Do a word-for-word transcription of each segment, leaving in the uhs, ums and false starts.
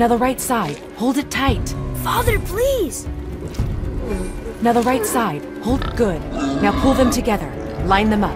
Now the right side. Hold it tight. Father, please! Now the right side. Hold good. Now pull them together. Line them up.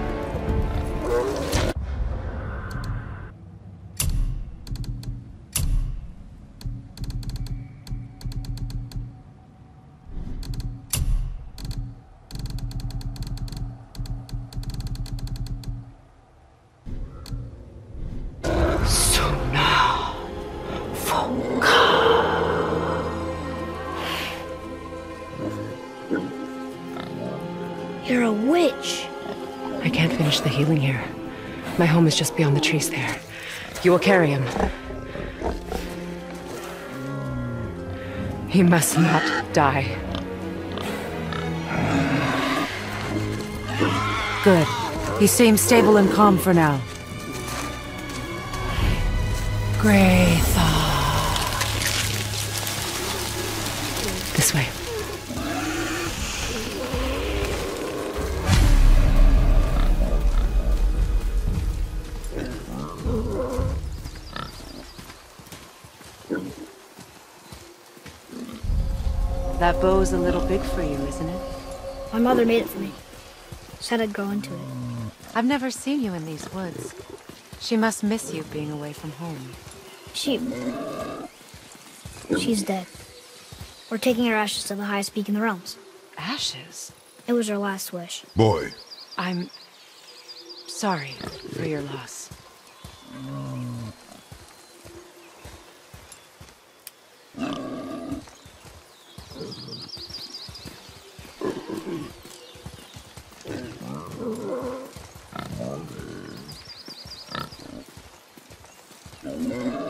You're a witch. I can't finish the healing here. My home is just beyond the trees there. You will carry him. He must not die. Good. He seems stable and calm for now. Graythaw. This way. That bow's a little big for you, isn't it? My mother made it for me. Said I'd grow into it. I've never seen you in these woods. She must miss you being away from home. She... She's dead. We're taking her ashes to the highest peak in the realms. Ashes? It was her last wish. Boy. I'm... sorry for your loss. No.